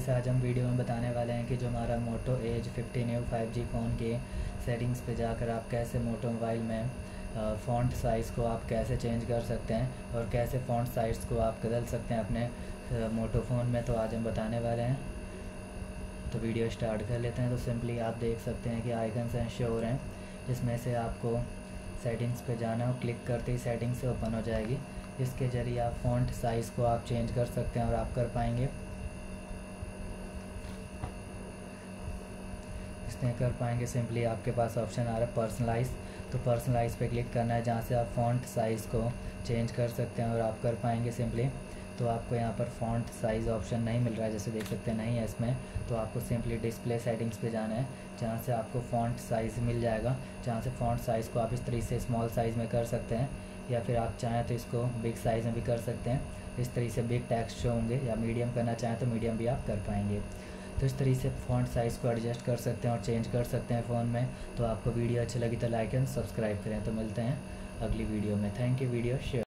Guys आज हम video में बताने वाले हैं कि जो हमारा Moto Edge 50 new 5G phone के सेटिंग्स पे जाकर आप कैसे मोटो मोबाइल में फ़ॉन्ट साइज़ को आप कैसे चेंज कर सकते हैं और कैसे फ़ॉन्ट साइज़ को आप बदल सकते हैं अपने मोटो फ़ोन में, तो आज हम बताने वाले हैं। तो वीडियो स्टार्ट कर लेते हैं। तो सिंपली आप देख सकते हैं कि आइकन्स हैं, शो हो रहे हैं, जिसमें से आपको सेटिंग्स पे जाना हो। क्लिक करते ही सेटिंग्स ओपन हो जाएगी। इसके ज़रिए आप फ़ॉन्ट साइज़ को आप चेंज कर सकते हैं और आप कर पाएंगे। इसमें कर पाएंगे सिंपली आपके पास ऑप्शन आ रहा है पर्सनलाइज, तो पर्सनलाइज पे क्लिक करना है, जहाँ से आप फ़ॉन्ट साइज़ को चेंज कर सकते हैं और आप कर पाएंगे सिंपली। तो आपको यहाँ पर फ़ॉन्ट साइज़ ऑप्शन नहीं मिल रहा है, जैसे देख सकते हैं नहीं है इसमें। तो आपको सिंपली डिस्प्ले सेटिंग्स पे जाना है, जहाँ से आपको फ़ॉन्ट साइज़ मिल जाएगा, जहाँ से फ़ॉन्ट साइज़ को आप इस तरीके से स्मॉल साइज़ में कर सकते हैं, या फिर आप चाहें तो इसको बिग साइज़ में भी कर सकते हैं। इस तरीके से बिग टेक्स्ट शो होंगे, या मीडियम करना चाहें तो मीडियम भी आप कर पाएंगे। तो इस तरीके से फ़ॉन्ट साइज़ को एडजस्ट कर सकते हैं और चेंज कर सकते हैं फ़ोन में। तो आपको वीडियो अच्छी लगी तो लाइक एंड सब्सक्राइब करें। तो मिलते हैं अगली वीडियो में। Thank you. Video share.